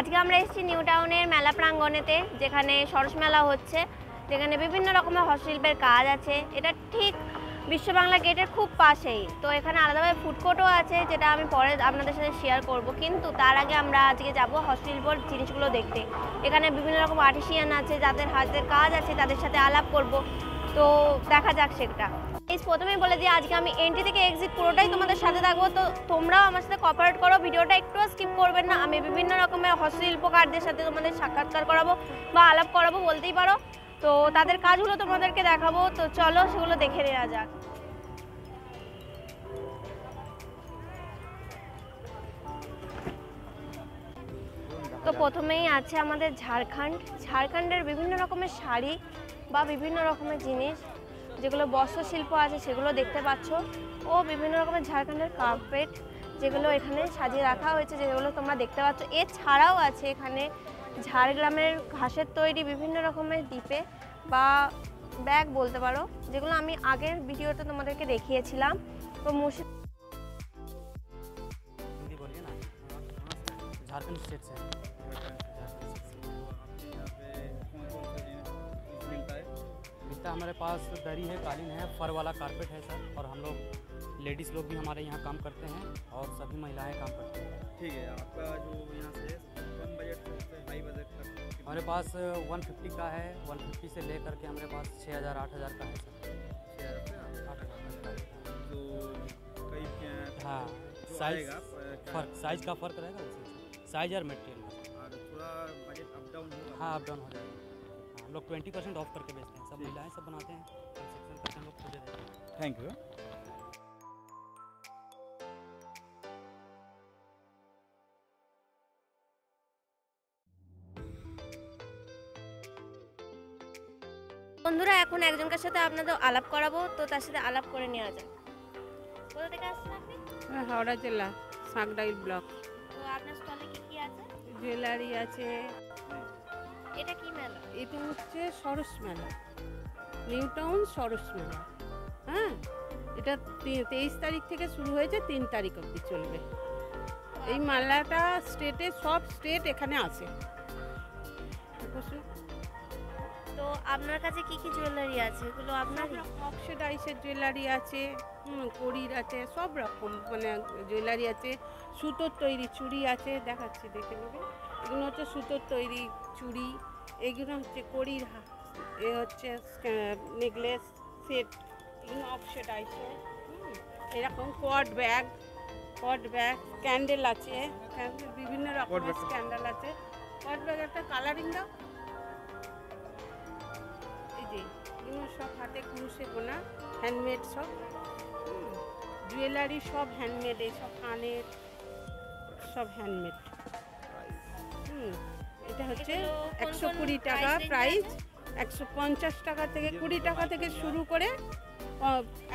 आज के आमरा एसेछि নিউটাউনের मेला प्रांगणेते जेखाने सरस मेला होच्छे जेखाने विभिन्न रकमेर हस्तशिल्पेर काज आछे। एटा ठीक विश्व बांगला गेटेर खूब पाशेई। तो एखाने आलादाभाबे फूड कोर्टও आछे जेटा आमि परे आपनादेर साथे शेयर करब, किन्तु तार आगे आमरा आजके जाबो हस्तशिल्पेर जिनिसगुलो देखते। एखाने विभिन्न रकम आर्टिशियान आछे जादेर हातेर काज आछे तादेर साथे आलाप करब। तो देखा जाक सेटा। प्रथमेই বলে দিই আজকে আমি এন্ট্রি থেকে এক্সিট পুরোটাই তোমাদের সাথে থাকবো। তো তোমরাও আমার সাথে কোঅপারেট করো, ভিডিওটা একটু স্কিপ করবেন না। আমি বিভিন্ন রকমের হস্তশিল্পকারদের সাথে তোমাদের সাক্ষাৎকার করাবো বা আলাপ করাবো বলতেই পারো। তো তাদের কাজগুলো তোমাদেরকে দেখাবো। তো চলো সেগুলো দেখে নেওয়া যাক। তো প্রথমেই আছে আমাদের ঝাড়খণ্ড। ঝাড়খণ্ডের বিভিন্ন রকমের শাড়ি বা বিভিন্ন রকমের জিনিস যেগুলো বস্ত্রশিল্প আছে সেগুলো দেখতে পাচ্ছ, ও বিভিন্ন রকমের ঝাড়খণ্ডের কার্পেট যেগুলো এখানে সাজিয়ে রাখা হয়েছে যেগুলো তোমরা দেখতে পাচ্ছ। এছাড়াও আছে এখানে ঝাড়গ্রামের ঘাসের তৈরি বিভিন্ন রকমের দ্বীপে বা ব্যাগ বলতে পারো, যেগুলো আমি আগের ভিডিওতে তোমাদেরকে দেখিয়েছিলাম। তো हमारे पास दरी है, कालीन है, फर वाला कारपेट है सर, और हम लोग लेडीज़ लोग भी हमारे यहाँ काम करते हैं और सभी महिलाएं काम करती हैं। ठीक है, आपका जो यहाँ से कम बजट से हाई बजट तक हमारे पास 150 का है, 150 से लेकर के हमारे पास 6000 8000 का है सर। तो कई हाँ साइज फर्क, साइज का फर्क रहेगा उससे, साइज और मटेरियल थोड़ा बजट अप डाउन होगा। हाँ अप डाउन हो जाएगा। हम लोग 20% ऑफ करके बेचते हैं, सब महिलाएं सब बनाते हैं, 60% लोग खुद देते हैं। Thank you. বন্ধুরা এখন একজনের সাথে আপনাদের আলাপ করাবো। তো তার সাথে আলাপ করে নেওয়া যাক। কোথা থেকে আসছেন আপনি? হাওড়া জেলা সাগডাইল ব্লক। তো আপনার স্টলে কি কি আছে? জুয়েলারি আছে। এটা কি মেলা? এটা হচ্ছে সরস মেলা, নিউটাউন সরস মেলা। হ্যাঁ, এটা 23 তারিখ থেকে শুরু হয়েছে, 3 তারিখ অবধি চলবে। এই মেলাটা স্টেটে সব স্টেট এখানে আসে। তো আপনার কাছে কি কি জুয়েলারি আছে? এগুলো আপনার অক্সিডাইসের জুয়েলারি আছে, কড়ির আছে, সব রকম মানে জুয়েলারি আছে। সুতোর তৈরি চুড়ি আছে, দেখাচ্ছি দেখে নেবেন। এগুলো হচ্ছে সুতোর তৈরি চুড়ি, এগুলো হচ্ছে কড়ির, এ হচ্ছে নেকলেস সেট, এগুলো অক্সিডাইস, এরকম কট ব্যাগ, ক্যান্ডেল আছে, বিভিন্ন রকমের ক্যান্ডেল আছে। কট ব্যাগ একটা কালারিং দাও, এই যে এগুলো সব হাতে কুরুশে বোনা হ্যান্ডমেড, সব জুয়েলারি সব হ্যান্ডমেড, এইসব কানের সব হ্যান্ডমেড। এটা হচ্ছে 120 টাকা প্রাইস, 150 টাকা থেকে 20 টাকা থেকে শুরু করে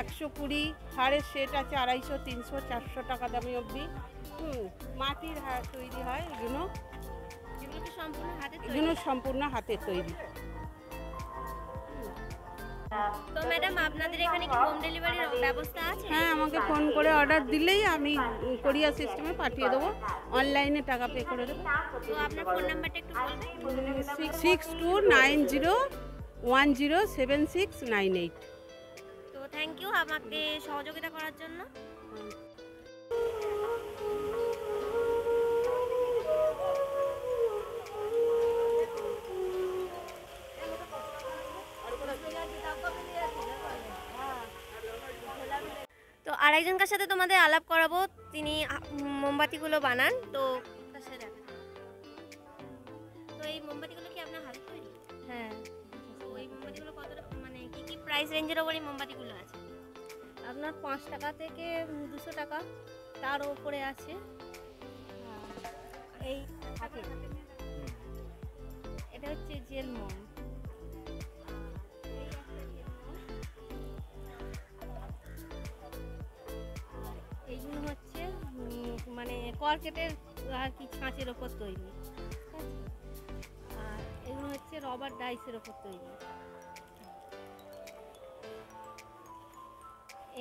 120। হাড়ের সেট আছে 250 300 400 টাকা দামি অবধি। মাটির হাড় তৈরি হয় এগুলো, এগুলো সম্পূর্ণ হাতে তৈরি। তো ম্যাডাম আপনাদের এখানে কি হোম ডেলিভারির ব্যবস্থা আছে? হ্যাঁ, আমাকে ফোন করে অর্ডার দিলেই আমি কোরিয়ার সিস্টেমে পাঠিয়ে দেবো, অনলাইনে টাকা পে করে দেবো। তো আপনার ফোন নাম্বারটা একটু বলবেন? 6290107698। তো থ্যাংক ইউ আমাকে সহযোগিতা করার জন্য। তো আরেকজনের সাথে তোমাদের আলাপ করাবো, তিনি মোমবাতিগুলো বানান। তো এই মোমবাতিগুলো কি আপনার হাতে তৈরি? হ্যাঁ। ওই মোমবাতিগুলো কত মানে কি কি প্রাইস রেঞ্জের ওপরে মোমবাতিগুলো আছে? আপনার 5 টাকা থেকে 200 টাকা তার উপরে আছে। এই এটা হচ্ছে জেল মোম। কর্কেটের আর কি ছাঁচের ওপর তৈরি, আর এগুলো হচ্ছে রবার ডাইসের ওপর তৈরি।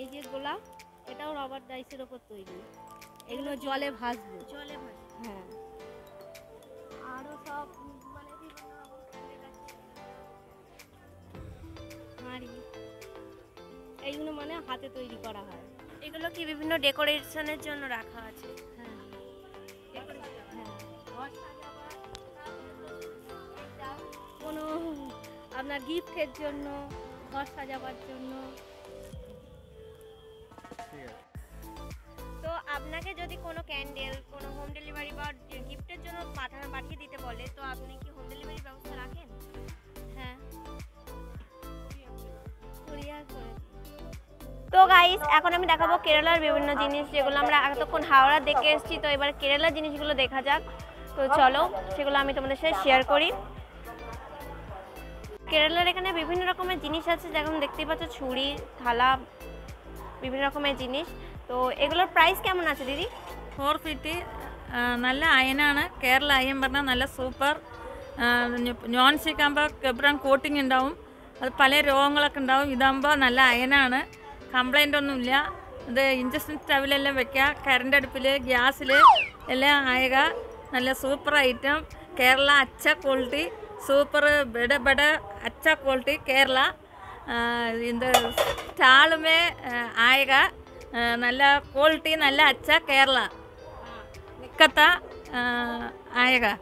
এই যে গোলাপ, এটাও রবার ডাইসের ওপর তৈরি। এগুলো জলে ভাসবে। হ্যাঁ। माने हाथे तैरी करा है एगुलो की विभिन्न डेकोरेशनेर जोन्नो रखा आछे। कोनो आपनार गिफ्टेर जोन्नो घर सजाबार जोन्नो तो आपनाके जोदि कोनो कैंडल कोनो होम डिलीवरी बा गिफ्टेर जोन्नो पाठानो पाठिये दिते बोले तो आपनि कि होम डिलीवरी व्यवस्था राखेन? हाँ कुरियर करे। तो गाइस এখন আমি দেখাবো কেরালার বিভিন্ন জিনিস যেগুলো আমরা এতক্ষণ হাওড়া দেখে এসেছি। তো এবার কেরালার জিনিসগুলো দেখা যাক। তো চলো সেগুলো আমি তোমাদের সাথে শেয়ার করি। কেরালার এখানে বিভিন্ন রকমের জিনিস আছে, যেমন দেখতেই পাচ্ছ ছুরি থালা বিভিন্ন রকমের জিনিস। তো এগুলোর প্রাইস কেমন আছে দিদি? 450। നല്ല അയനാണ് കേരള അയൻ പറഞ്ഞാൽ നല്ല സൂപ്പർ നോൺ സ്റ്റിക്ക് ആകുമ്പോൾ കെബ്രൺ കോട്ടിംഗ് ഉണ്ടാവും, അത് പല രോഗങ്ങളൊക്കെ ഉണ്ടാവും। ഇതാകുമ്പോൾ നല്ല അയനാണ്, कंप्लेंट अब इंडक्शन स्टवल वैक्या करंट ग्यास आएगा। ना सूपर आइटम केरला अच्छा क्वालिटी सूपर बड़े बड़े अच्छा क्वालिटी केरला स्टाल में आएगा। ना क्वालिटी ना अच्छा केरला निकता आएगा।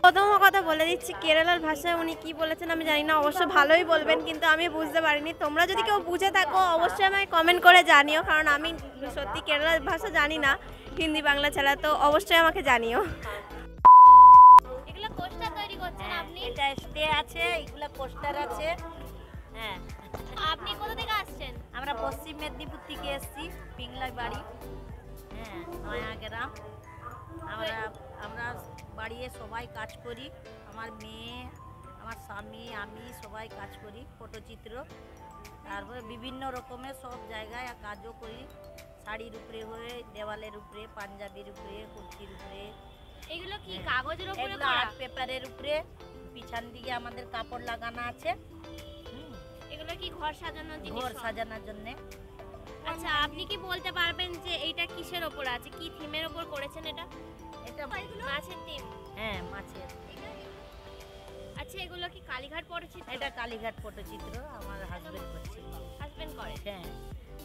प्रथम कथा बोले दीची केरलार भाषा उन्नी कि हमें जानी ना, अवश्य भलोई बोलें क्योंकि हमें बुझते परिनी। तुम्हारा जो क्यों बुझे थको अवश्य हमें कमेंट कर जानियो, कारण हमें सत्यि केरलार भाषा जानी ना हिंदी बांगला छाड़ा। तो अवश्य हमें जानियो एगुला कोस्टा तैरी करछेन आपनि? এটা স্টে আছে, এগুলা কোস্টার আছে। হ্যাঁ আপনি কোথা থেকে আসছেন? আমরা পশ্চিম মেদিনীপুর থেকে এসেছি, পিংলা বাড়ি। হ্যাঁ নয়া গ্রাম। আমরা আমরা বাড়িয়ে সবাই কাজ করি, আমার মেয়ে আমার স্বামী আমি সবাই কাজ করি ফটোচিত্র। তারপরে বিভিন্ন রকমের সব জায়গায় কাজও করি, শাড়ির উপরে হয়ে দেওয়ালের উপরে পাঞ্জাবির উপরে কুর্তির উপরে। এগুলো কি কাগজের উপরে করা? আর্ট পেপারের উপরে পিছন দিকে আমাদের কাপড় লাগানো আছে। এগুলো কি ঘর সাজানোর জিনিস? ঘর সাজানোর জন্য। আচ্ছা আপনি কি বলতে পারবেন যে এটা কিসের উপর আছে, কি থিমের উপর করেছেন এটা? এটা মাছের থিম। হ্যাঁ মাছের। আচ্ছা এগুলো কি কালীঘাট পটচিত্র? এটা কালীঘাট পটচিত্র আমার হাজবেন্ড করছে। হাজবেন্ড করে? হ্যাঁ।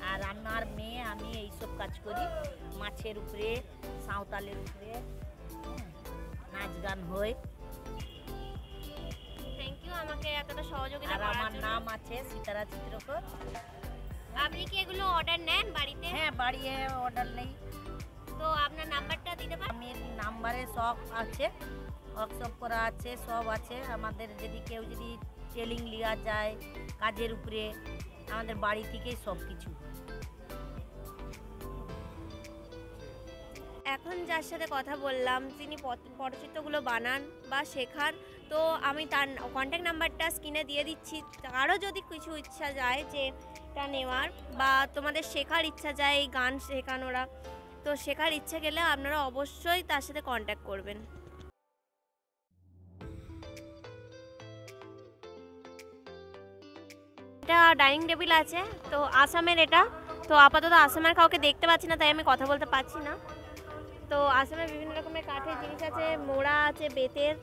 আর আমার মেয়ে আমি এই সব কাজ করি, মাছের উপরে সাঁওতালের উপরে নাচ গান হয়। থ্যাংক ইউ আমাকে এতটা সহযোগিতা করার জন্য। আর আমার নাম আছে সিতারা চিত্রকর। আপনি কি এগুলো অর্ডার নেন বাড়িতে? হ্যাঁ বাড়িতে অর্ডার নেই। তো আপনার নাম্বারটা দিতে পারেন? আমার নম্বরে সব আছে, WhatsApp করা আছে, সব আছে। আমাদের যদি কেউ যদি টেলিং লিয়া যায় কাজের উপরে আমাদের বাড়ি থেকেই সব কিছু। এখন যার সাথে কথা বললাম যিনি পটচিত্রগুলো বানান বা শেখান, তো আমি তার কন্ট্যাক্ট নাম্বারটা স্ক্রিনে দিয়ে দিচ্ছি। কারো যদি কিছু ইচ্ছা যায় যে এটা নেওয়ার বা তোমাদের শেখার ইচ্ছা যায় এই গান শেখানোরা, তো শেখার ইচ্ছা গেলে আপনারা অবশ্যই তার সাথে কন্ট্যাক্ট করবেন। এটা ডাইনিং টেবিল আছে, তো আসামের এটা। তো আপাতত আসামের কাউকে দেখতে পাচ্ছি না তাই আমি কথা বলতে পারছি না। তো আসামের বিভিন্ন রকমের কাঠের জিনিস আছে, মোড়া আছে বেতের,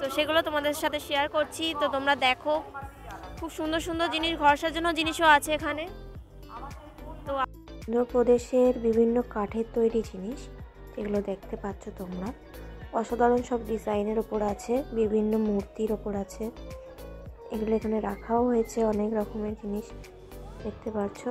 তো সেগুলো তোমাদের সাথে শেয়ার করছি। তো তোমরা দেখো খুব সুন্দর সুন্দর জিনিস, ঘর সাজানোর জিনিসও আছে এখানে। তো অন্ধ্রপ্রদেশের বিভিন্ন কাঠের তৈরি জিনিস যেগুলো দেখতে পাচ্ছ তোমরা, অসাধারণ সব ডিজাইনের ওপর আছে, বিভিন্ন মূর্তির ওপর আছে। এগুলো এখানে রাখাও হয়েছে, অনেক রকমের জিনিস দেখতে পাচ্ছ।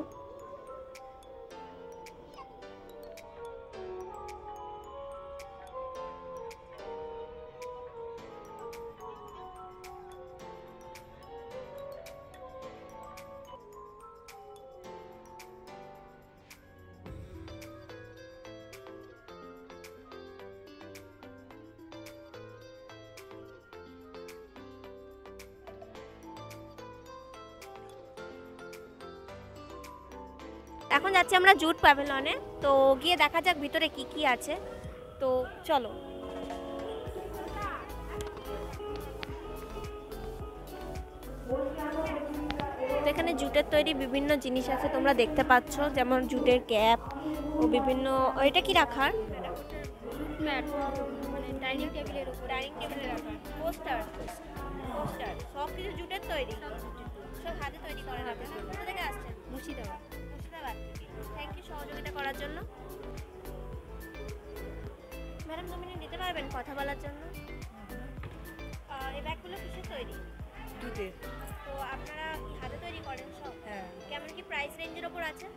এখন যাচ্ছি আমরা জুট প্যাভিলনে, তো গিয়ে দেখা যাক ভিতরে কি কি আছে। তো চলো এখানে জুটের তৈরি বিভিন্ন জিনিস আছে তোমরা দেখতে পাচ্ছ, যেমন জুটের ক্যাপ ও বিভিন্ন। এটা কি রাখার? डाइनिंग टेबिलेर উপর ডাইনিং টেবিলে রাখা পোস্টার পোস্টার সব কিছু জুটের তৈরি সব হাতে তৈরি করা হবে। কোথা থেকে আসছেন? মুর্শিদাবাদ থেকে। থ্যাংক ইউ সহযোগিতা করার জন্য। ম্যাডাম তুমি নিতে পারবেন কথা বলার জন্য? এই ব্যাগগুলো কিসের তৈরি? জুটের। তো আপনারা হাতে তৈরি করেন সব? হ্যাঁ। কেমন কি প্রাইস রেঞ্জের উপর আছে?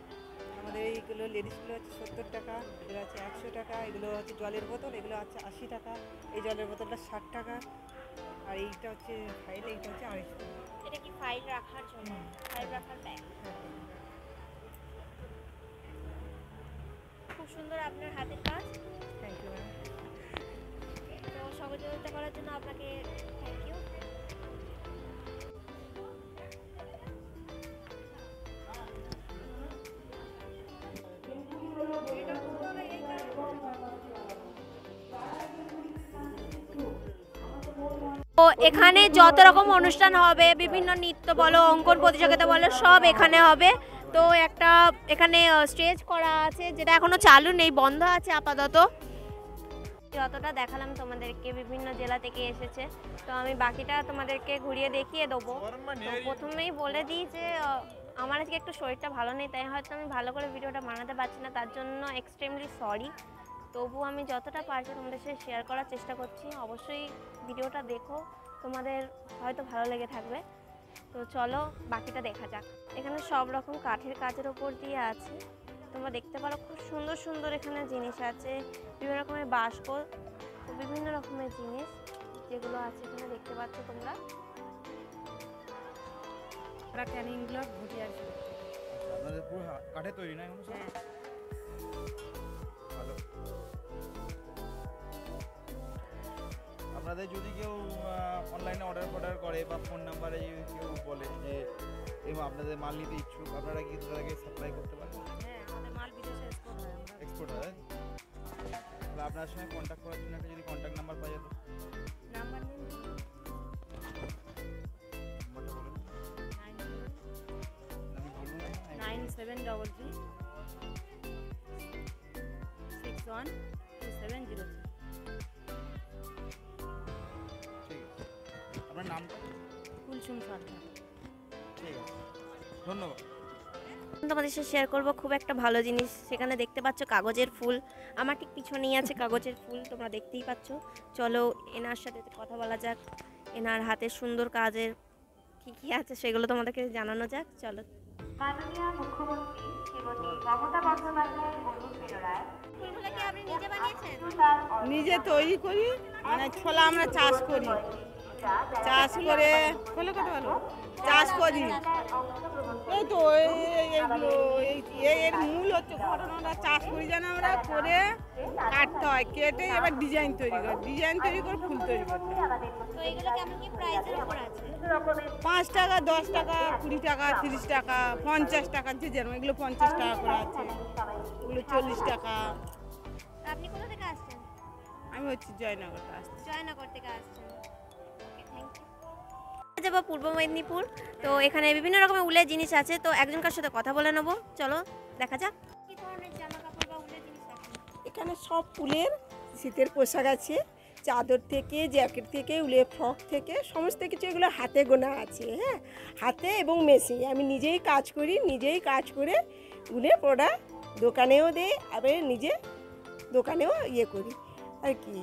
আমাদের এইগুলো লেডিসগুলো আছে 70 টাকা, এগুলো আছে 100 টাকা, এগুলো হচ্ছে জলের বোতল, এগুলো আছে 80 টাকা, এই জলের বোতলটা 60 টাকা, আর এইটা হচ্ছে ফাইল, এইটা হচ্ছে 250 টাকা। এটা কি ফাইল রাখার জন্য? ফাইল রাখার ব্যাগ। খুব সুন্দর আপনার হাতের কাজ। Thank you ma'am. তো সহযোগিতা করার জন্য আপনাকে থ্যাংক ইউ। তো এখানে যত রকম অনুষ্ঠান হবে, বিভিন্ন নৃত্য বলো, অঙ্কন প্রতিযোগিতা বলো, সব এখানে হবে। তো একটা এখানে স্টেজ করা আছে যেটা এখনো চালু নেই, বন্ধ আছে আপাতত। যতটা দেখালাম তোমাদেরকে বিভিন্ন জেলা থেকে এসেছে, তো আমি বাকিটা তোমাদেরকে ঘুরিয়ে দেখিয়ে দেবো। প্রথমেই বলে দিই যে আমার আজকে একটু শরীরটা ভালো নেই, তাই হয়তো আমি ভালো করে ভিডিওটা বানাতে পারছি না, তার জন্য এক্সট্রিমলি সরি। তবু আমি যতটা পারছি তোমাদের সাথে শেয়ার করার চেষ্টা করছি। অবশ্যই ভিডিওটা দেখো, তোমাদের হয়তো ভালো লেগে থাকবে। তো চলো বাকিটা দেখা যাক। এখানে সব রকম কাঠের কাজের ওপর দিয়ে আছে, তোমরা দেখতে পারো। খুব সুন্দর সুন্দর এখানে জিনিস আছে, বিভিন্ন রকমের বাস্ক, বিভিন্ন রকমের জিনিস যেগুলো আছে এখানে দেখতে পাচ্ছ তোমরা। ট্যানিংগুলো ঘুরে আছে আপনাদের পুরো কাঠে তৈরি না এগুলো? হ্যাঁ। আপনাদের যদি কেউ অনলাইনে অর্ডার ফর্ডার করে বা ফোন নাম্বারে যদি কেউ বলে যে এবং আপনাদের মাল নিতে ইচ্ছুক, আপনারা কি তাদেরকে সাপ্লাই করতে পারবেন? হ্যাঁ, আমাদের মাল বিদেশে এক্সপোর্ট হয়। তাহলে আপনার সঙ্গে কন্ট্যাক্ট করার জন্য একটা যদি কন্ট্যাক্ট নাম্বার পাওয়া যেত। নাম্বার নিন। নাম্বারটা বলুন। 9733612703। আপনার নাম? কুলসুম সরকার। ঠিক আছে, ধন্যবাদ। তোমাদের সাথে শেয়ার করবো খুব একটা ভালো জিনিস। সেখানে দেখতে পাচ্ছ কাগজের ফুল, আমার ঠিক পিছনেই আছে কাগজের ফুল, তোমরা দেখতেই পাচ্ছ। চলো এনার সাথে কথা বলা যাক, এনার হাতের সুন্দর কাজের কী কী আছে সেগুলো তোমাদেরকে জানানো যাক। চলো। মাননীয় মুখ্যমন্ত্রী শ্রীমতী মমতা বন্দ্যোপাধ্যায়ের অনুপ্রেরণায় ফুলগুলো কি আপনি নিজে বানিয়েছেন? নিজে তৈরি করি, মানে ছোলা আমরা চাষ করি, চাষ করে খোলা কথা বলো, চাষ করি। এই তো এইগুলো এর মূল হচ্ছে ঘটনাটা, চাষ করি যেন আমরা, করে কাটতে হয়, কেটে এবার ডিজাইন তৈরি করি, ডিজাইন তৈরি করে ফুল তৈরি করতে হয়। 5 টাকা, 10 টাকা, 20 টাকা, 30 টাকা, 50 টাকা, যে যেরকম। এগুলো 50 টাকা করে আছে, এগুলো 40 টাকা। আপনি কোথা থেকে আসছেন? আমি হচ্ছে জয়নগর থেকে আসছি। জয়নগর থেকে আসছেন। যাবো পূর্ব মেদিনীপুর। তো এখানে বিভিন্ন রকমের উলের জিনিস আছে, তো একজনকার সাথে কথা বলে নেবো। চলো দেখা যাক। কি ধরনের জামা কাপড় বা উলের জিনিস আছে এখানে? সব উলের শীতের পোশাক আছে, চাদর থেকে, জ্যাকেট থেকে, উলের ফ্রক থেকে, সমস্ত কিছু। এগুলো হাতে গোনা আছে। হ্যাঁ, হাতে এবং মেশিনে। আমি নিজেই কাজ করি, নিজেই কাজ করে উলে পড়া দোকানেও দেই, আবার নিজে দোকানেও ইয়ে করি আর কি।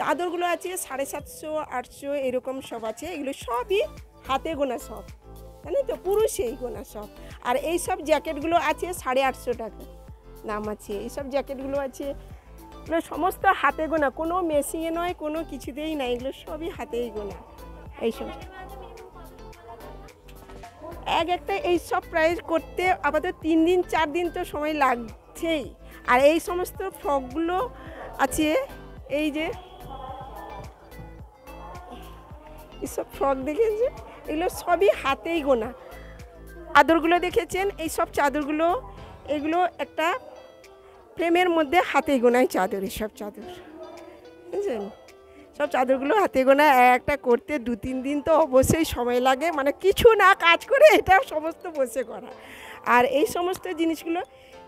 চাদরগুলো আছে 750, 800 এরকম সব আছে। এগুলো সবই হাতে গোনা সব, জানি তো পুরুষেই গোনা সব। আর এই সব জ্যাকেটগুলো আছে 850 টাকা দাম আছে। এই সব জ্যাকেটগুলো আছে, এগুলো সমস্ত হাতে গোনা, কোনো মেশিনে নয়, কোনো কিছুতেই না, এগুলো সবই হাতেই গোনা। এইসব এক একটা এই সব প্রাইস করতে আপাতত 3 দিন 4 দিন তো সময় লাগছেই। আর এই সমস্ত ফ্রকগুলো আছে, এই যে এইসব ফ্রক দেখেছেন, এগুলো সবই হাতেই গোনা। চাদরগুলো দেখেছেন, এই সব চাদরগুলো, এগুলো একটা ফ্রেমের মধ্যে হাতেই গোনায় চাদর। এসব চাদর বুঝছেন, সব চাদরগুলো হাতে গোনা। একটা করতে 2-3 দিন তো অবশ্যই সময় লাগে, মানে কিছু না কাজ করে এটা সমস্ত বসে করা। और ये समस्त जिनिसगुलो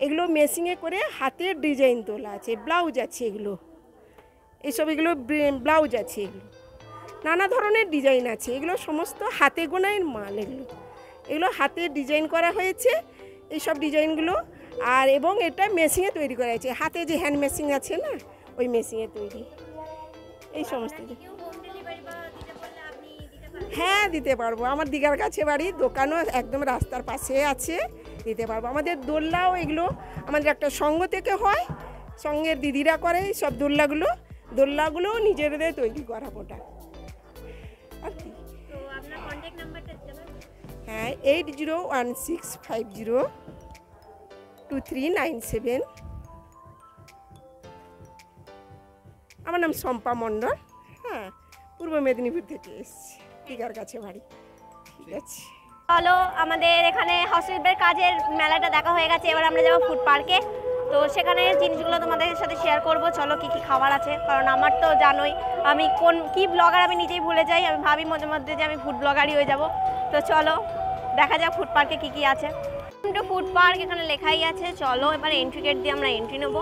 एगुलो मेशिंगे करे हाथेर डिजाइन तोला आछे ब्लाउज आछे एगुलो एई सब एगुलो ब्लाउज आछे नाना धरनेर डिजाइन आछे एगुलो समस्त हाथे गोनार माल एगुलो एगुलो हाथे डिजाइन करा हयेछे एई सब डिजाइनगुलो और एबं एटा मेशिंगे तैरि करा आछे हाथे जे हैंड मेशिंग आछे ना ओई मेशिंगे तैरि एई समस्त हाँ दीते दीघार काछे बाड़ी दोकानों एकदम रास्तार पाशे आछे दीते दोल्लाओ एगुलो आमादेर एकटा संघ थेके हय संघेर दिदिरा करे सब दोल्लागुलो दोल्लागुलो निजेदेर तैरि करा पोटा आर कि तो आपनार कन्टैक्ट नाम्बारटा दिते पारेन हाँ 8016502397 आमार नाम सम्पा मंडल हाँ पूर्व मेदिनीपुर थेके एसेछि चलो हाउसवाइफের কাজের মেলাটা দেখা হয়ে গেছে এবার আমরা যাব ফুড পার্কে তো সেখানে জিনিসগুলো তোমাদের সাথে শেয়ার করব চলো কি কি খাবার আছে কারণ আমার তো জানোই আমি কোন কি ব্লগার আমি নিজেই ভুলে যাই আমি ভাবি মধ্যে মধ্যে যে আমি ফুড ব্লগারই হয়ে যাব তো চলো দেখা যাক ফুড পার্কে কি কি আছে তো ফুড পার্ক এখানে লেখাই আছে চলো এবার এন্ট্রি গেট দিয়ে আমরা এন্ট্রি নেব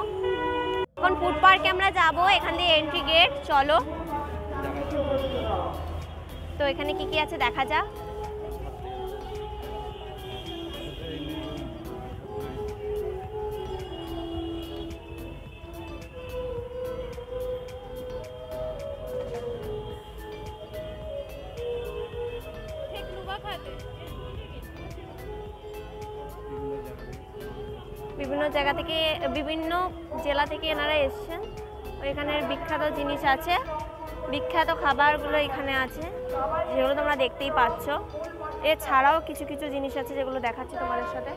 এখন ফুড পার্কে আমরা যাব এখান দিয়ে এন্ট্রি গেট চলো तो এখানে কি কি আছে দেখা যা বিভিন্ন জায়গা থেকে বিভিন্ন জেলা থেকে এনারা এসেছেন ওইখানে বিখ্যাত জিনিস আছে বিখ্যাত খাবারগুলো এখানে আছে যেগুলো তোমরা দেখতেই পাচ্ছ এছাড়াও কিছু কিছু জিনিস আছে যেগুলো দেখাচ্ছি তোমাদের সাথে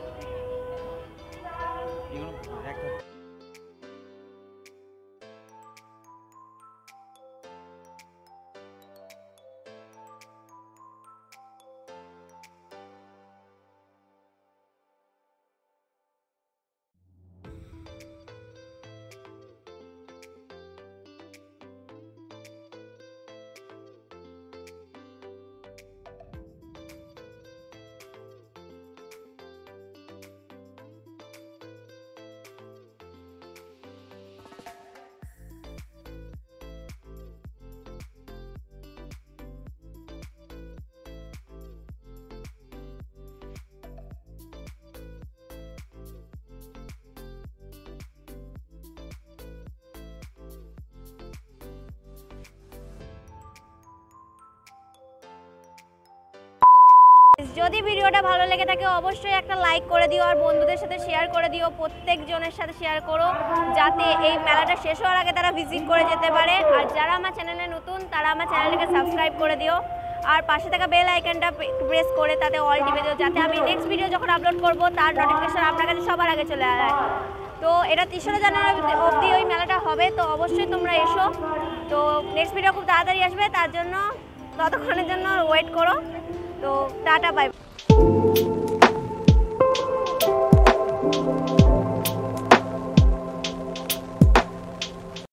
যদি ভিডিওটা ভালো লেগে থাকে অবশ্যই একটা লাইক করে দিও আর বন্ধুদের সাথে শেয়ার করে দিও প্রত্যেকজনের সাথে শেয়ার করো যাতে এই মেলাটা শেষ হওয়ার আগে তারা ভিজিট করে যেতে পারে আর যারা আমার চ্যানেলে নতুন তারা আমার চ্যানেলকে সাবস্ক্রাইব করে দিও আর পাশে থাকা বেল আইকনটা প্রেস করে তাতে অল টিপে দিও যাতে আমি নেক্সট ভিডিও যখন আপলোড করব তার নোটিফিকেশন আপনার কাছে সবার আগে চলে আসে তো এটা ৩০ জানুয়ারি অবধি ওই মেলাটা হবে তো অবশ্যই তোমরা এসো তো নেক্সট ভিডিও খুব তাড়াতাড়ি আসবে তার জন্য ততক্ষণের জন্য ওয়েট করো तो टाटा बाय।